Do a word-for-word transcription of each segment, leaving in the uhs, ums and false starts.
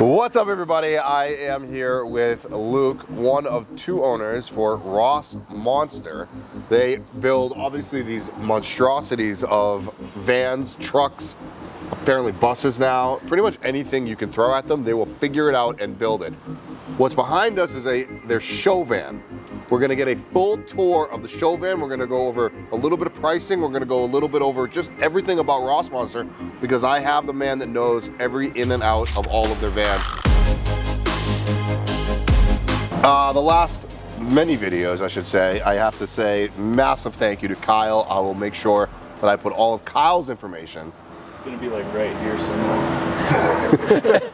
What's up, everybody? I am here with Luke, one of two owners for Rossmonster. They build obviously these monstrosities of vans, trucks, apparently buses now. Pretty much anything you can throw at them, they will figure it out and build it. What's behind us is a their show van. We're gonna get a full tour of the show van. We're gonna go over a little bit of pricing. We're gonna go a little bit over just everything about Rossmonster because I have the man that knows every in and out of all of their vans. Uh, the last many videos, I should say, I have to say massive thank you to Kyle. I will make sure that I put all of Kyle's information. It's gonna be like right here somewhere.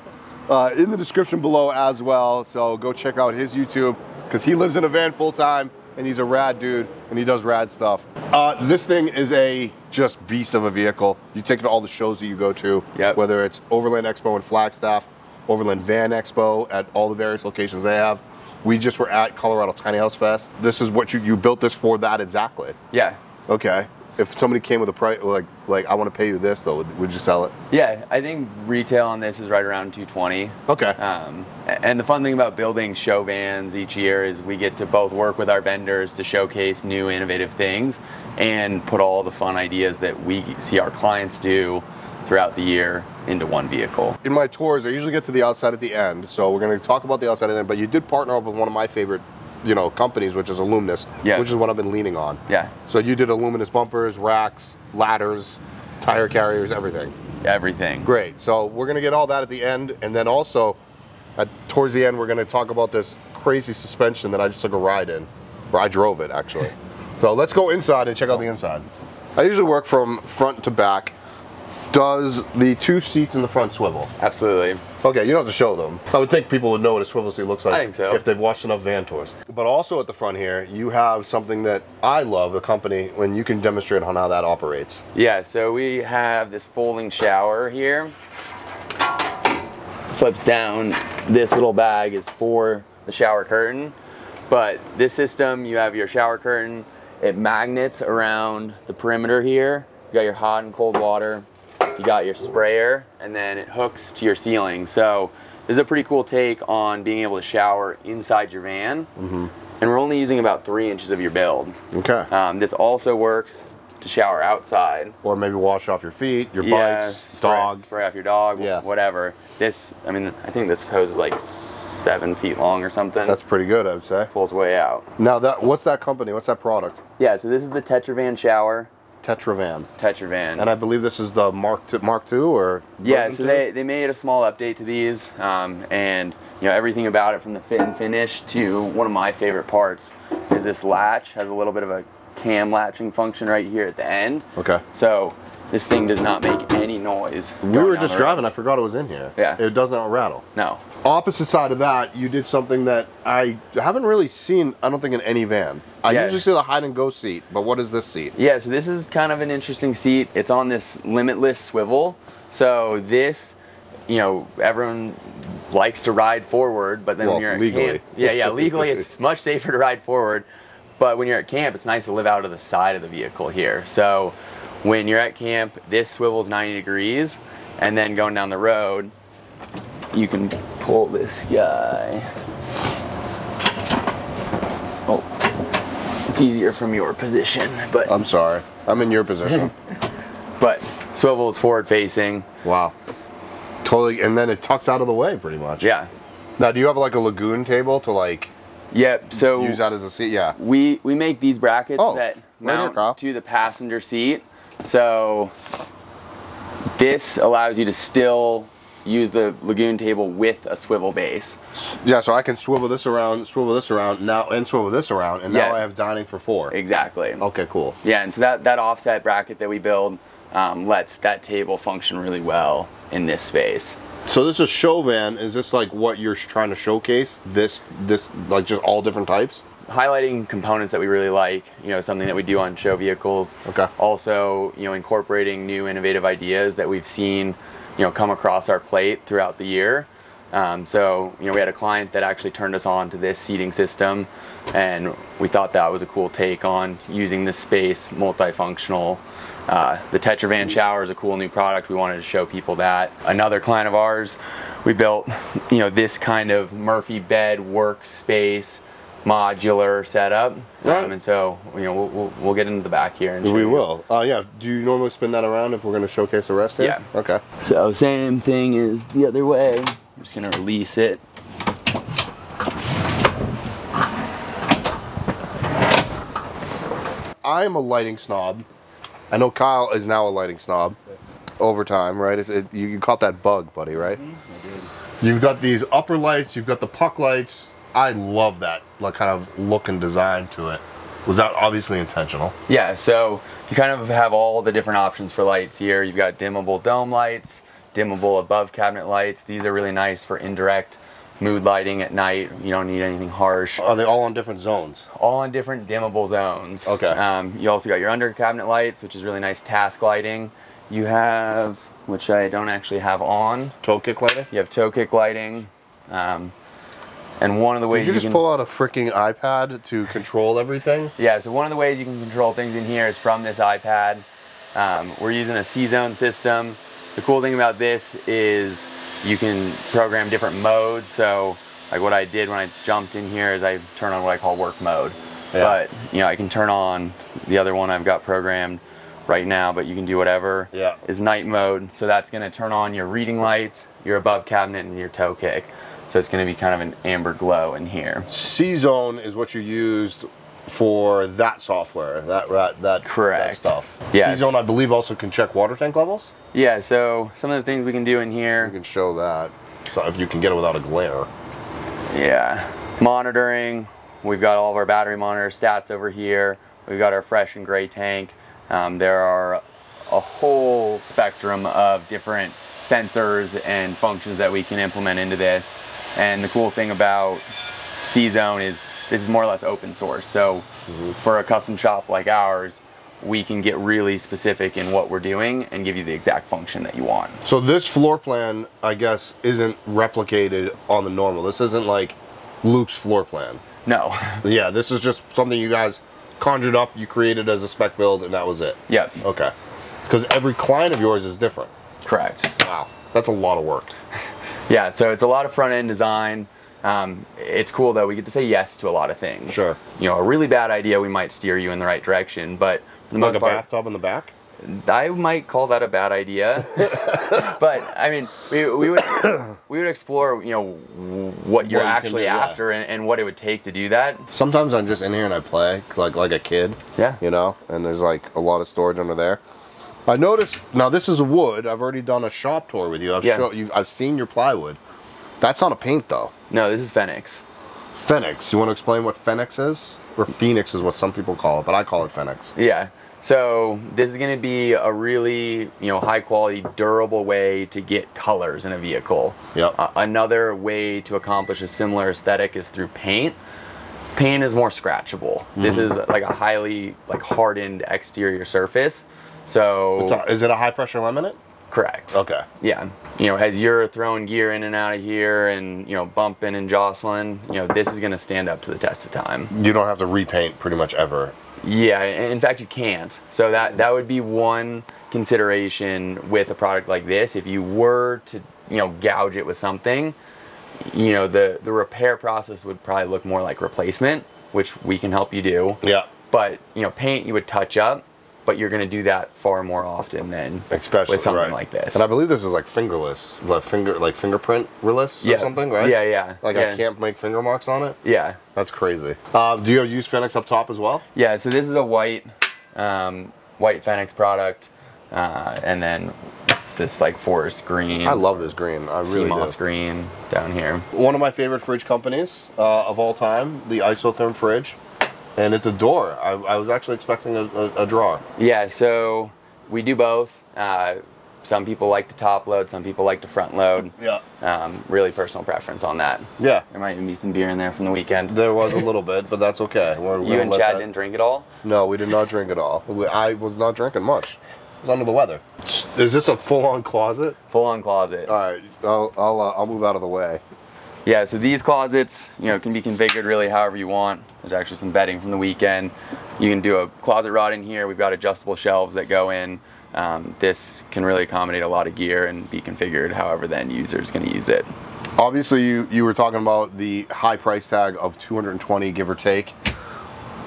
uh, in the description below as well. So go check out his YouTube because he lives in a van full time and he's a rad dude and he does rad stuff. Uh, this thing is a just beast of a vehicle. You take it to all the shows that you go to, yep. Whether it's Overland Expo in Flagstaff, Overland Van Expo at all the various locations they have. We just were at Colorado Tiny House Fest. This is what you, you built this for that exactly. Yeah. Okay. If somebody came with a price, like, like I want to pay you this though, would you sell it? Yeah, I think retail on this is right around two twenty. Okay. Um, and the fun thing about building show vans each year is we get to both work with our vendors to showcase new innovative things and put all the fun ideas that we see our clients do throughout the year into one vehicle. In my tours, I usually get to the outside at the end. So we're going to talk about the outside at the end, but you did partner up with one of my favorite you know, companies, which is Aluminess, yeah. Which is what I've been leaning on. Yeah. So you did Aluminous bumpers, racks, ladders, tire carriers, everything. Everything. Great. So we're going to get all that at the end. And then also, at, towards the end, we're going to talk about this crazy suspension that I just took a ride in, or I drove it, actually. So let's go inside and check out the inside. I usually work from front to back. Does the two seats in the front swivel? Absolutely. Okay, you don't have to show them. I would think people would know what a swivel seat looks like. I think so. If they've watched enough van tours. But also at the front here, you have something that I love, the company, when you can demonstrate on how that operates. Yeah, so we have this folding shower here. Flips down. This little bag is for the shower curtain. But this system, you have your shower curtain. It magnets around the perimeter here. You got your hot and cold water. You got your sprayer, and then it hooks to your ceiling. So this is a pretty cool take on being able to shower inside your van. Mm-hmm. And we're only using about three inches of your build. Okay. Um, this also works to shower outside. Or maybe wash off your feet, your yeah, bikes, spray, dog. Spray off your dog, yeah. Whatever. This, I mean, I think this hose is like seven feet long or something. That's pretty good, I would say. Pulls way out. Now, that what's that company? What's that product? Yeah, so this is the Tetravan shower. Tetravan. Tetravan. And I believe this is the Mark two, Mark two or? Yeah, so they, they made a small update to these um, and you know everything about it from the fit and finish to one of my favorite parts is this latch. Has a little bit of a cam latching function right here at the end. Okay. So this thing does not make any noise. We were just driving, I forgot it was in here. Yeah. It does not rattle. No. Opposite side of that, you did something that I haven't really seen, I don't think, in any van. I yeah. usually see the hide and go seat, but what is this seat? Yeah, so this is kind of an interesting seat. It's on this limitless swivel. So this, you know, everyone likes to ride forward, but then well, when you're legally. At camp, yeah, yeah, legally it's much safer to ride forward. But when you're at camp, it's nice to live out of the side of the vehicle here. So when you're at camp, this swivels ninety degrees, and then going down the road, you can pull this guy. Oh, it's easier from your position, but. I'm sorry, I'm in your position. But swivel is forward facing. Wow, totally, and then it tucks out of the way pretty much. Yeah. Now, do you have like a lagoon table to like? Yep. So use that as a seat. Yeah. We we make these brackets oh, that mount right here, to the passenger seat. So this allows you to still use the lagoon table with a swivel base. Yeah, so I can swivel this around, swivel this around, now and swivel this around, and now yeah. I have dining for four. Exactly. Okay, cool. Yeah, and so that, that offset bracket that we build um, lets that table function really well in this space. So this is show van, is this like what you're trying to showcase? This, this, like just all different types? Highlighting components that we really like, you know, something that we do on show vehicles. Okay. Also, you know, incorporating new innovative ideas that we've seen, you know, come across our plate throughout the year. Um, so, you know, we had a client that actually turned us on to this seating system, and we thought that was a cool take on using this space, multifunctional. Uh, the Tetravan shower is a cool new product. We wanted to show people that. Another client of ours, we built, you know, this kind of Murphy bed workspace modular setup. Right. Um, and so, you know, we'll, we'll, we'll get into the back here. And we you. will. Uh, yeah. Do you normally spin that around if we're going to showcase the rest here? Yeah. Okay. So same thing is the other way. I'm just gonna release it. I am a lighting snob. I know Kyle is now a lighting snob over time, right? It's, it, you, you caught that bug, buddy, right? Mm-hmm. I did. You've got these upper lights, you've got the puck lights. I love that like kind of look and design to it. Was that obviously intentional? Yeah, so you kind of have all the different options for lights here. You've got dimmable dome lights, dimmable above cabinet lights. These are really nice for indirect mood lighting at night. You don't need anything harsh. Are they all on different zones? All on different dimmable zones. Okay. Um, you also got your under cabinet lights, which is really nice task lighting. You have, which I don't actually have on. Toe kick lighting? You have toe kick lighting. Um, and one of the ways Did you, you just can, pull out a freaking iPad to control everything? Yeah, so one of the ways you can control things in here is from this iPad. Um, we're using a C zone system. The cool thing about this is you can program different modes. So like what I did when I jumped in here is I turn on what I call work mode. Yeah. But you know, I can turn on the other one I've got programmed right now, but you can do whatever. Yeah. Is night mode. So that's gonna turn on your reading lights, your above cabinet, and your toe kick. So it's gonna be kind of an amber glow in here. C zone is what you used for that software, that that, that, Correct. that stuff. Yeah. C zone, I believe, also can check water tank levels? Yeah, so some of the things we can do in here. You can show that, so if you can get it without a glare. Yeah. Monitoring, we've got all of our battery monitor stats over here. We've got our fresh and gray tank. Um, there are a whole spectrum of different sensors and functions that we can implement into this. And the cool thing about C zone is this is more or less open source. So mm-hmm. for a custom shop like ours, we can get really specific in what we're doing and give you the exact function that you want. So this floor plan, I guess, isn't replicated on the normal. This isn't like Luke's floor plan. No. Yeah, this is just something you guys conjured up, you created as a spec build, and that was it. Yep. Okay. It's because every client of yours is different. Correct. Wow, that's a lot of work. Yeah, so it's a lot of front-end design. Um, it's cool though, we get to say yes to a lot of things. Sure. You know, a really bad idea, we might steer you in the right direction, but for the like most a part, bathtub in the back? I might call that a bad idea. But I mean, we, we would we would explore, you know, what you're what actually you do, after yeah. and, and what it would take to do that. Sometimes I'm just in here and I play like like a kid. Yeah. You know, and there's like a lot of storage under there. I noticed, now this is wood. I've already done a shop tour with you. I've yeah. show, you've, I've seen your plywood. That's not a paint though. No, this is Fenix. Fenix. You want to explain what Fenix is? Or Phoenix is what some people call it, but I call it Fenix. Yeah. So this is going to be a really, you know, high quality, durable way to get colors in a vehicle. Yep. Uh, another way to accomplish a similar aesthetic is through paint. Paint is more scratchable. Mm-hmm. This is like a highly like hardened exterior surface. So it's a, is it a high pressure laminate? Correct. Okay. Yeah. You know, as you're throwing gear in and out of here and, you know, bumping and jostling, you know, this is going to stand up to the test of time. You don't have to repaint pretty much ever. Yeah. In fact, you can't. So that, that would be one consideration with a product like this. If you were to, you know, gouge it with something, you know, the, the repair process would probably look more like replacement, which we can help you do. Yeah. But, you know, paint, you would touch up. But you're going to do that far more often than Especially, with something right. like this. And I believe this is like fingerless, like finger, like fingerprintless yeah. or something, right? Yeah, yeah. Like yeah. I can't make finger marks on it. Yeah, that's crazy. Uh, do you use Fenix up top as well? Yeah. So this is a white, um, white Fenix product, uh, and then it's this like forest green. I love this green. I really do. C M O S green down here. One of my favorite fridge companies uh, of all time, the Isotherm fridge. And it's a door. I, I was actually expecting a, a, a drawer. Yeah, so we do both. Uh, some people like to top load, some people like to front load. Yeah. Um, really personal preference on that. Yeah. There might even be some beer in there from the weekend. There was a little bit, but that's okay. We're, you we're and Chad that... didn't drink at all? No, we did not drink at all. We, I was not drinking much. was under the weather. Is this a full-on closet? Full-on closet. All right, I'll, I'll, uh, I'll move out of the way. Yeah, so these closets, you know, can be configured really however you want. There's actually some bedding from the weekend. You can do a closet rod in here. We've got adjustable shelves that go in. Um, this can really accommodate a lot of gear and be configured however the end user is going to use it. Obviously, you, you were talking about the high price tag of two hundred twenty, give or take.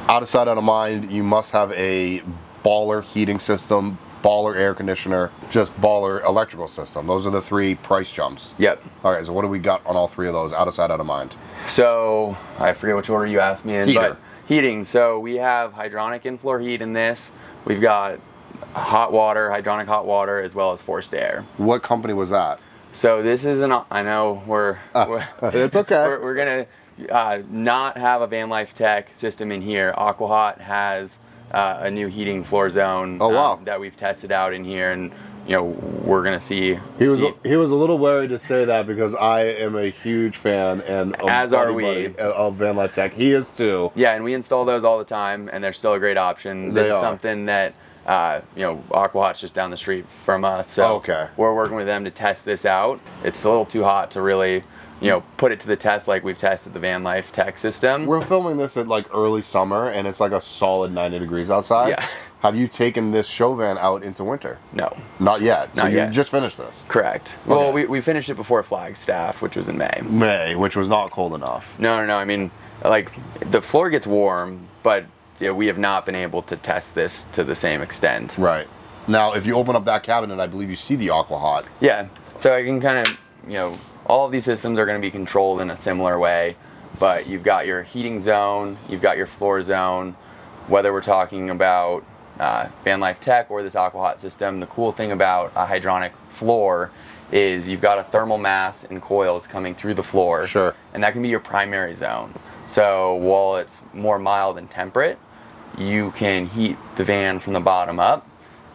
Out of sight, out of mind, you must have a baller heating system, baller air conditioner, just baller electrical system. Those are the three price jumps. Yep. All right, so what do we got on all three of those, out of sight, out of mind? So, I forget which order you asked me in, Heater. but heating. So, we have hydronic in-floor heat in this. We've got hot water, hydronic hot water, as well as forced air. What company was that? So this is an, I know we're, uh, we're it's okay. We're, we're gonna uh, not have a Van Life Tech system in here. AquaHot has uh, a new heating floor zone. Oh, wow. um, that we've tested out in here, and you know we're gonna see. He was see. he was a little wary to say that because I am a huge fan and as are we of Van Life Tech. He is too. Yeah, and we install those all the time, and they're still a great option. This they is are. something that. Uh, you know, AquaHot's just down the street from us, so oh, okay. we're working with them to test this out. It's a little too hot to really, you know, put it to the test like we've tested the Van Life Tech system. We're filming this at like early summer, and it's like a solid ninety degrees outside. Yeah. Have you taken this show van out into winter? No. Not yet. So Not you yet. just finished this? Correct. Okay. Well, we, we finished it before Flagstaff, which was in May. May, which was not cold enough. No, no, no. I mean, like, the floor gets warm, but... Yeah, we have not been able to test this to the same extent. Right. Now, if you open up that cabinet, I believe you see the AquaHot. Yeah. So I can kind of, you know, all of these systems are going to be controlled in a similar way, but you've got your heating zone, you've got your floor zone, whether we're talking about uh, Van Life Tech or this AquaHot system. The cool thing about a hydronic floor is you've got a thermal mass and coils coming through the floor. Sure. And that can be your primary zone. So while it's more mild and temperate, you can heat the van from the bottom up,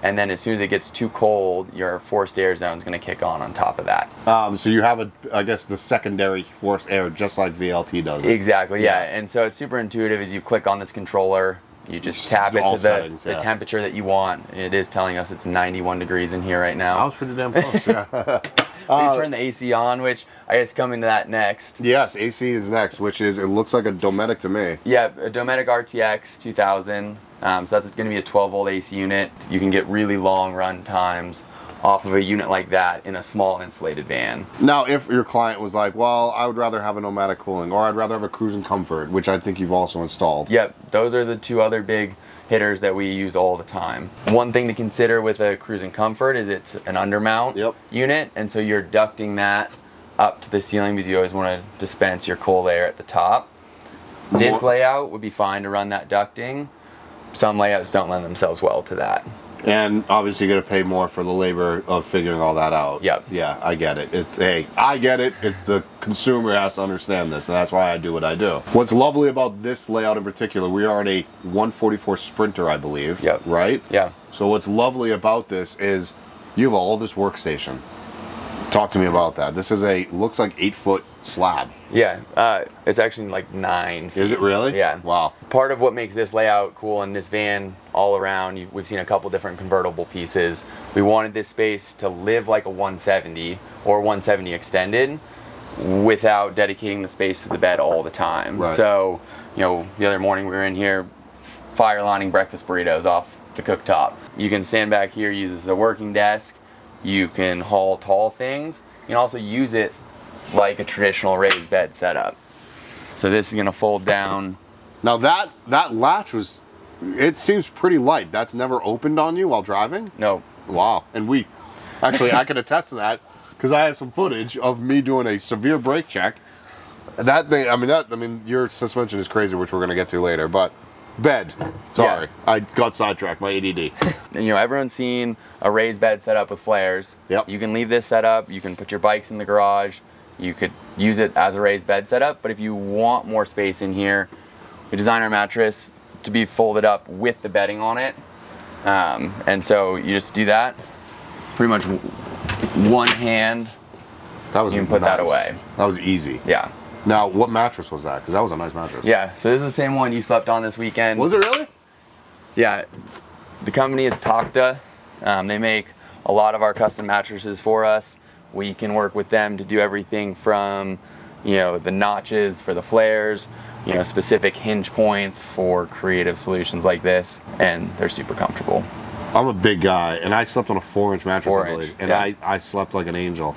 and then as soon as it gets too cold, your forced air zone is going to kick on on top of that. Um, so you have, a, I guess, the secondary forced air just like V L T does. It? Exactly, yeah. yeah. And so it's super intuitive as you click on this controller, you just, just tap it to the, settings, yeah. the temperature that you want. It is telling us it's ninety-one degrees in here right now. I was pretty damn close, yeah. We uh, turn the A C on, which I guess coming to that next. Yes, A C is next, which is, it looks like a Dometic to me. Yeah, a Dometic R T X two thousand. Um, so that's going to be a twelve volt A C unit. You can get really long run times off of a unit like that in a small insulated van. Now, if your client was like, well, I would rather have a Nomadic cooling, or I'd rather have a Cruise and Comfort, which I think you've also installed. Yep, those are the two other big hitters that we use all the time. One thing to consider with a Cruise and Comfort is it's an undermount yep. unit, and so you're ducting that up to the ceiling because you always want to dispense your cold air at the top. This layout would be fine to run that ducting. Some layouts don't lend themselves well to that. And obviously you're gonna pay more for the labor of figuring all that out. Yep. Yeah, I get it. It's, hey, I get it. It's the consumer has to understand this, and that's why I do what I do. What's lovely about this layout in particular, we are in a one forty-four Sprinter, I believe, yep. right? Yeah. So what's lovely about this is you have all this workstation. Talk to me about that. This is a, looks like eight foot slab. Yeah, uh, it's actually like nine feet. Is it really? Yeah. Wow. Part of what makes this layout cool and this van all around, you, we've seen a couple different convertible pieces. We wanted this space to live like a one seventy or one seventy extended without dedicating the space to the bed all the time. Right. So, you know, the other morning we were in here fire lining breakfast burritos off the cooktop. You can stand back here, use this as a working desk. You can haul tall things. You can also use it like a traditional raised bed setup. So this is gonna fold down. Now that that latch was, it seems pretty light. That's never opened on you while driving? No. Wow, and we, actually I can attest to that because I have some footage of me doing a severe brake check. That thing, I mean, that, I mean, your suspension is crazy, which we're gonna get to later, but bed. Sorry, yeah. I got sidetracked, my A D D. And, you know, everyone's seen a raised bed set up with flares. Yep. You can leave this set up, you can put your bikes in the garage, you could use it as a raised bed setup, but if you want more space in here, we design our mattress to be folded up with the bedding on it. Um, and so you just do that, pretty much one hand, that was you can put nice. that away. That was easy. Yeah. Now, what mattress was that? Because that was a nice mattress. Yeah, so this is the same one you slept on this weekend. Was it really? Yeah. The company is Takta. Um, they make a lot of our custom mattresses for us. We can work with them to do everything from, you know, the notches for the flares, you know, specific hinge points for creative solutions like this, and they're super comfortable. I'm a big guy, and I slept on a four-inch mattress, four inch, I believe, and yeah. I, I slept like an angel.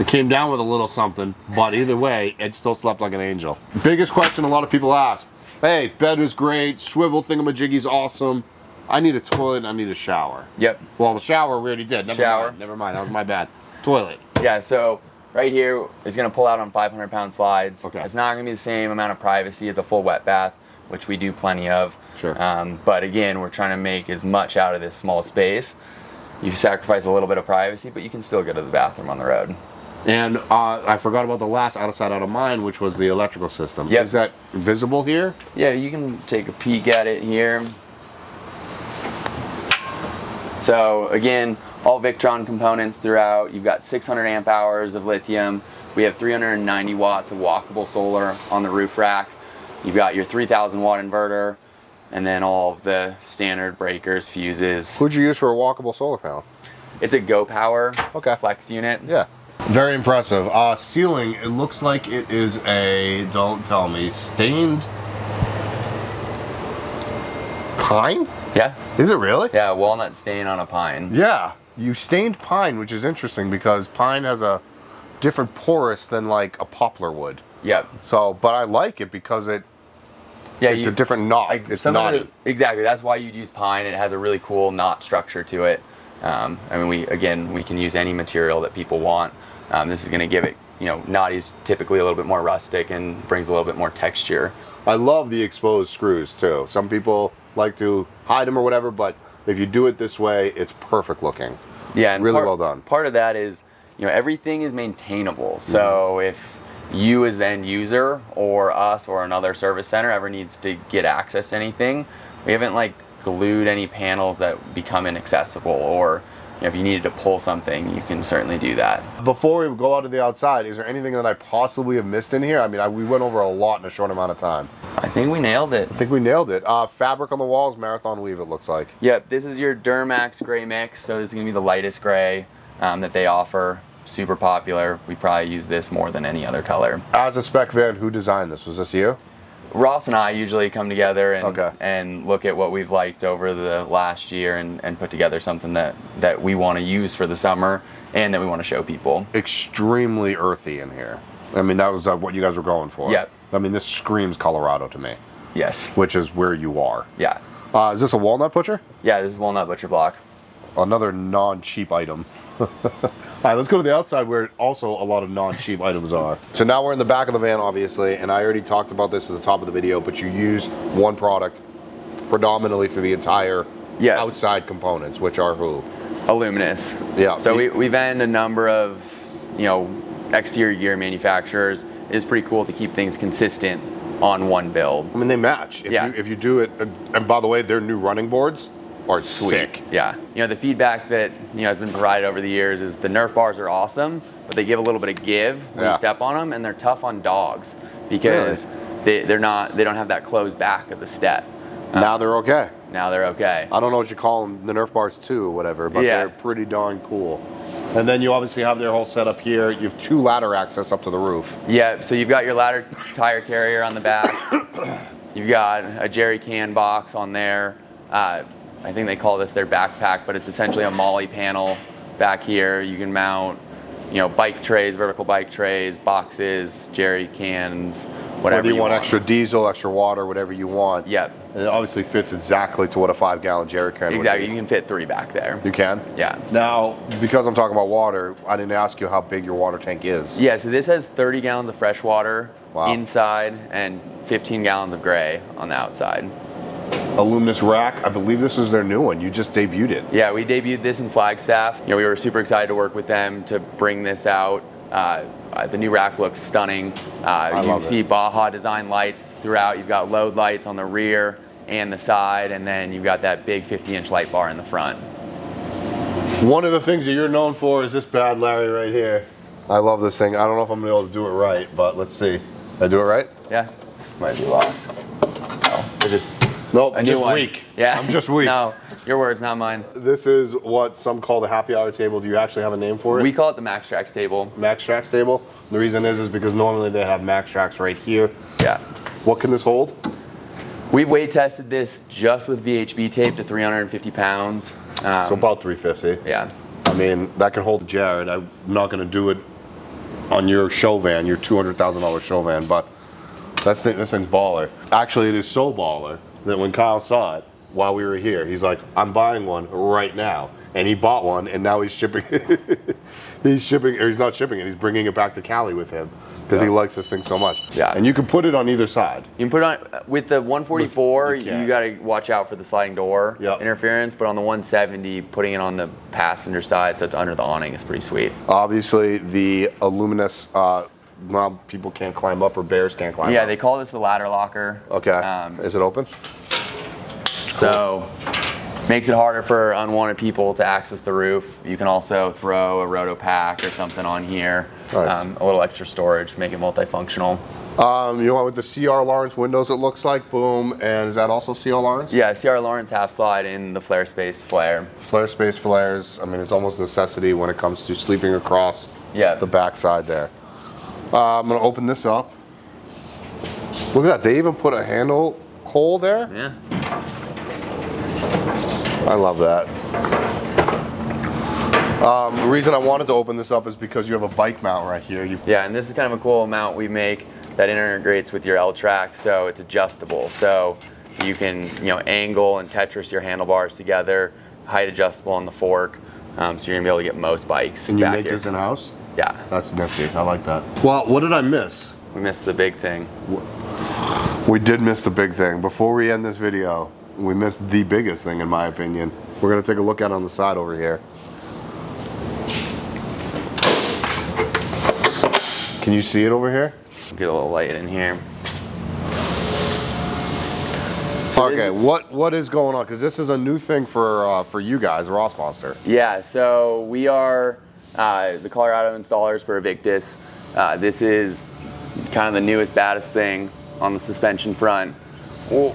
It came down with a little something, but either way, it still slept like an angel. Biggest question a lot of people ask, hey, bed was great, swivel thingamajiggy's awesome, I need a toilet and I need a shower. Yep. Well, the shower we already did. Never shower. Mind. Never mind, that was my bad. Toilet. Yeah, so right here is gonna pull out on five hundred pound slides. Okay. It's not gonna be the same amount of privacy as a full wet bath, which we do plenty of. Sure. Um, but again, we're trying to make as much out of this small space. You sacrifice a little bit of privacy, but you can still go to the bathroom on the road. And uh, I forgot about the last out of sight, out of mind, which was the electrical system. Yep. Is that visible here? Yeah, you can take a peek at it here. So again, all Victron components throughout. You've got six hundred amp hours of lithium. We have three hundred ninety watts of walkable solar on the roof rack. You've got your three thousand watt inverter, and then all of the standard breakers, fuses. Who'd you use for a walkable solar panel? It's a Go Power okay. flex unit. Yeah. Very impressive. Uh, ceiling, it looks like it is a, don't tell me, stained pine? Yeah. Is it really? Yeah, walnut stain on a pine. Yeah, you stained pine, which is interesting because pine has a different porous than like a poplar would. Yep. So, but I like it because it, yeah, it's you, a different knot. Like it's knotty. It, exactly, that's why you'd use pine. It has a really cool knot structure to it. Um, I mean, we, again, we can use any material that people want. Um, this is gonna give it, you know, knotty's typically a little bit more rustic and brings a little bit more texture. I love the exposed screws too. Some people like to hide them or whatever, but if you do it this way, it's perfect looking. Yeah, and really part, well done. Part of that is, you know, everything is maintainable. So mm-hmm. if you as the end user or us or another service center ever needs to get access to anything, we haven't like glued any panels that become inaccessible, or you know, if you needed to pull something, you can certainly do that. Before we go out to the outside, is there anything that I possibly have missed in here? I mean, I, we went over a lot in a short amount of time. I think we nailed it. I think we nailed it. Uh, fabric on the walls, marathon weave, it looks like. Yep, this is your Duramax gray mix, so this is gonna be the lightest gray um, that they offer. Super popular. We probably use this more than any other color. As a spec van, who designed this? Was this you? Ross and I usually come together and, okay. and look at what we've liked over the last year and, and put together something that, that we want to use for the summer and that we want to show people. Extremely earthy in here. I mean, that was uh, what you guys were going for. Yep. I mean, this screams Colorado to me. Yes. Which is where you are. Yeah. Uh, is this a walnut butcher? Yeah, this is walnut butcher block. Another non-cheap item. All right, let's go to the outside where also a lot of non-cheap items are. So now we're in the back of the van, obviously, and I already talked about this at the top of the video, but you use one product predominantly through the entire yeah. outside components, which are who? Aluminess. Yeah. So we, we vend a number of, you know, exterior gear manufacturers. It is pretty cool to keep things consistent on one build. I mean, they match. If yeah. You, if you do it, and by the way, they're new running boards. Are sick. Yeah. You know, the feedback that, you know, has been provided over the years is the Nerf bars are awesome, but they give a little bit of give when yeah. you step on them, and they're tough on dogs because really? they, they're not, they don't have that closed back of the step. Um, now they're okay. Now they're okay. I don't know what you call them, the Nerf bars too, or whatever, but yeah. they're pretty darn cool. And then you obviously have their whole setup here. You have two ladder access up to the roof. Yeah, so you've got your ladder tire carrier on the back. You've got a jerry can box on there. Uh, I think they call this their backpack, but it's essentially a MOLLE panel back here. You can mount, you know, bike trays, vertical bike trays, boxes, jerry cans, whatever Whether you, you want, want. Extra diesel, extra water, whatever you want. Yep. And it obviously fits exactly to what a five gallon jerry can exactly. would Exactly, you can fit three back there. You can? Yeah. Now, because I'm talking about water, I didn't ask you how big your water tank is. Yeah, so this has thirty gallons of fresh water wow. inside and fifteen gallons of gray on the outside. Aluminous rack, I believe this is their new one. You just debuted it. Yeah, we debuted this in Flagstaff. You know, we were super excited to work with them to bring this out. Uh, uh, the new rack looks stunning. Uh, you see Baja Design lights throughout. You've got load lights on the rear and the side, and then you've got that big fifty inch light bar in the front. One of the things that you're known for is this bad Larry right here. I love this thing. I don't know if I'm gonna be able to do it right, but let's see. Did I do it right? Yeah. Might be locked. Oh, I just... Nope, I'm just weak. Yeah. I'm just weak. No, Your words, not mine. This is what some call the happy hour table. Do you actually have a name for it? We call it the Max Trax table. Max Trax table? The reason is is because normally they have Max Trax right here. Yeah. What can this hold? We've weight tested this just with V H B tape to three hundred fifty pounds. Um, so about three fifty. Yeah. I mean, that can hold Jared. I'm not going to do it on your show van, your two hundred thousand dollar show van, but that's the, this thing's baller. Actually, it is so baller that when Kyle saw it, while we were here, he's like, I'm buying one right now. And he bought one, and now he's shipping it. he's shipping, or he's not shipping it, he's bringing it back to Cali with him, because yeah. he likes this thing so much. Yeah. And you can put it on either side. You can put it on, with the one forty-four, with, you, you gotta watch out for the sliding door yep. interference, but on the one seventy, putting it on the passenger side, so it's under the awning, is pretty sweet. Obviously, the Aluminous, uh, well, people can't climb up, or bears can't climb yeah, up. Yeah, they call this the ladder locker. Okay, um, is it open? So, makes it harder for unwanted people to access the roof. You can also throw a roto pack or something on here. Nice. Um, a little extra storage, make it multifunctional. Um, you know what, with the C R Lawrence windows, it looks like, boom. And is that also C R Lawrence? Yeah, C R Lawrence half slide in the flare space flare. Flare space flares, I mean, it's almost a necessity when it comes to sleeping across yeah. the backside there. Uh, I'm gonna open this up. Look at that, they even put a handle hole there. Yeah. I love that. Um, the reason I wanted to open this up is because you have a bike mount right here. You've yeah, and this is kind of a cool mount we make that integrates with your L-Track, so it's adjustable. So you can, you know, angle and Tetris your handlebars together, height adjustable on the fork, um, so you're gonna be able to get most bikes. And you make this in-house? Yeah. That's nifty, I like that. Well, what did I miss? We missed the big thing. We did miss the big thing. Before we end this video, we missed the biggest thing, in my opinion. We're gonna take a look at it on the side over here. Can you see it over here? Get a little light in here. So okay, what what is going on? Because this is a new thing for uh, for you guys, Rossmonster. Yeah, so we are uh, the Colorado installers for Invictus. Uh, this is kind of the newest, baddest thing on the suspension front. Well,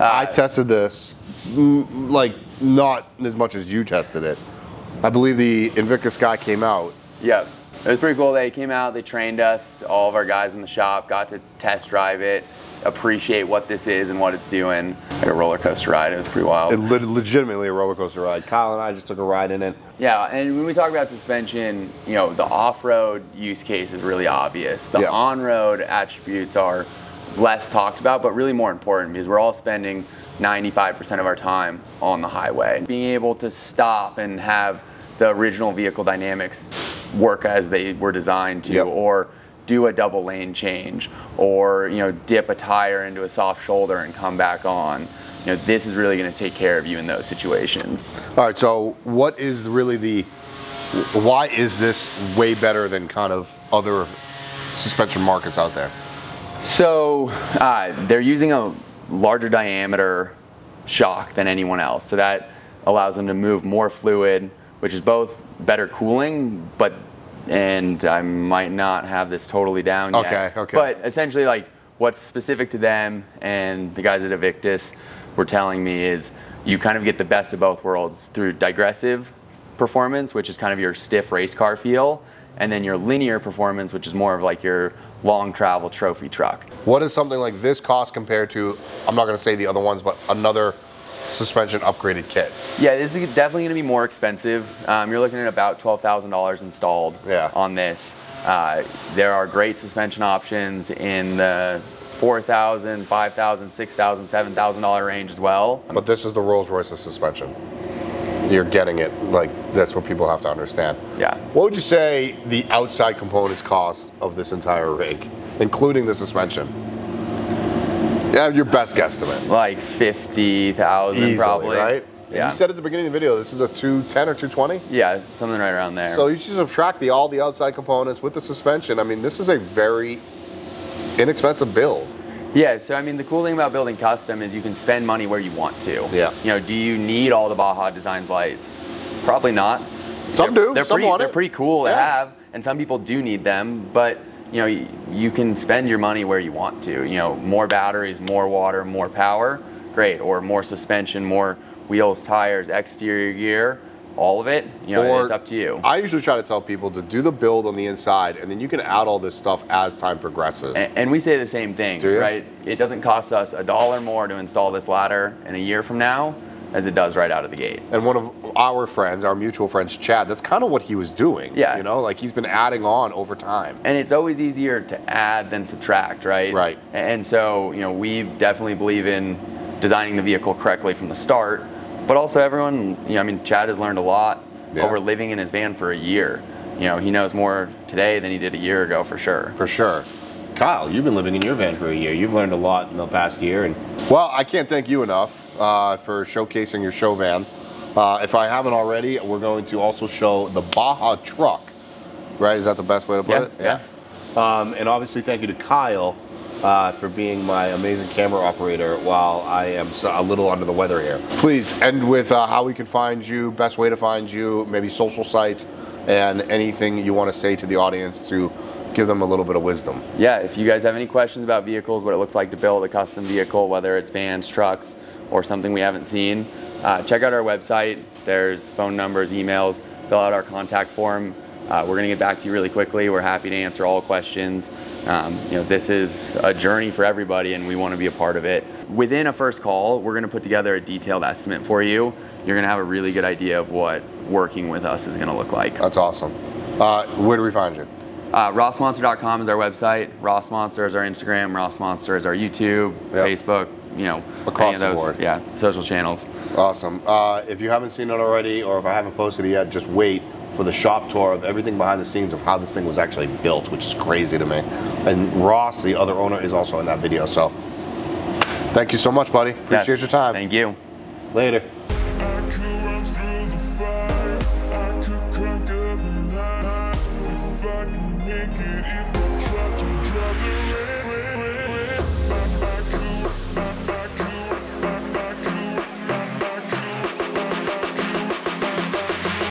Uh, I tested this, like, not as much as you tested it. I believe the Invictus guy came out. Yeah, it was pretty cool. They came out, they trained us, all of our guys in the shop, got to test drive it, appreciate what this is and what it's doing. Like a roller coaster ride, it was pretty wild. It le legitimately a roller coaster ride. Kyle and I just took a ride in it. Yeah, and when we talk about suspension, you know, the off-road use case is really obvious. The yeah. on-road attributes are less talked about, but really more important, because we're all spending ninety-five percent of our time on the highway. Being able to stop and have the original vehicle dynamics work as they were designed to, yep. or do a double lane change, or you know, dip a tire into a soft shoulder and come back on. You know, this is really going to take care of you in those situations. All right, so what is really the, why is this way better than kind of other suspension markets out there? So uh, they're using a larger diameter shock than anyone else. So that allows them to move more fluid, which is both better cooling, but, and I might not have this totally down okay, yet. Okay, okay. But essentially, like, what's specific to them and the guys at Invictus were telling me is you kind of get the best of both worlds through digressive performance, which is kind of your stiff race car feel, and then your linear performance, which is more of like your long travel trophy truck. What does something like this cost compared to, I'm not gonna say the other ones, but another suspension upgraded kit? Yeah, this is definitely gonna be more expensive. Um, you're looking at about twelve thousand dollars installed yeah. on this. Uh, there are great suspension options in the four thousand dollars, five thousand dollars, six thousand dollars, seven thousand dollar range as well. But this is the Rolls-Royce of suspension. You're getting it, like, that's what people have to understand. Yeah. What would you say the outside components cost of this entire rig, including the suspension? Yeah, your best guesstimate. Like fifty thousand probably. Right? Yeah. You said at the beginning of the video, this is a two ten or two twenty? Yeah, something right around there. So you should subtract the all the outside components with the suspension. I mean, this is a very inexpensive build. Yeah, so I mean, the cool thing about building custom is you can spend money where you want to. Yeah. You know, do you need all the Baja Design lights? Probably not. Some they're, do, they're some pretty, want They're it. pretty cool yeah. to have, and some people do need them, but you know, you, you can spend your money where you want to. You know, more batteries, more water, more power, great, or more suspension, more wheels, tires, exterior gear, all of it, you know, or it's up to you. I usually try to tell people to do the build on the inside, and then you can add all this stuff as time progresses. And, and we say the same thing, right? It doesn't cost us a dollar more to install this ladder in a year from now as it does right out of the gate. And one of our friends, our mutual friends, Chad, that's kind of what he was doing. Yeah. You know, like he's been adding on over time. And it's always easier to add than subtract, right? Right. And so, you know, we definitely believe in designing the vehicle correctly from the start. But also everyone, you know, I mean, Chad has learned a lot yeah. over living in his van for a year. You know, he knows more today than he did a year ago, for sure. For sure. Kyle, you've been living in your van for a year. You've learned a lot in the past year. And well, I can't thank you enough uh, for showcasing your show van. Uh, if I haven't already, we're going to also show the Baja truck, right? Is that the best way to put yeah, it? Yeah. yeah. Um, and obviously, thank you to Kyle Uh, for being my amazing camera operator while I am a little under the weather here. Please end with uh, how we can find you, best way to find you, maybe social sites, and anything you want to say to the audience to give them a little bit of wisdom. Yeah, if you guys have any questions about vehicles, what it looks like to build a custom vehicle, whether it's vans, trucks, or something we haven't seen, uh, check out our website. There's phone numbers, emails, fill out our contact form. Uh, we're going to get back to you really quickly. We're happy to answer all questions. Um, you know, this is a journey for everybody, and we want to be a part of it. Within a first call, we're going to put together a detailed estimate for you. You're going to have a really good idea of what working with us is going to look like. That's awesome. Uh, where do we find you? Uh, Rossmonster dot com is our website. Rossmonster is our Instagram. Rossmonster is our YouTube, yep. Facebook. You know, across the board. Yeah, social channels. Awesome. Uh, if you haven't seen it already, or if I haven't posted it yet, just wait for the shop tour of everything behind the scenes of how this thing was actually built, which is crazy to me. And Ross, the other owner, is also in that video. So thank you so much, buddy. Appreciate yeah. your time. Thank you. Later.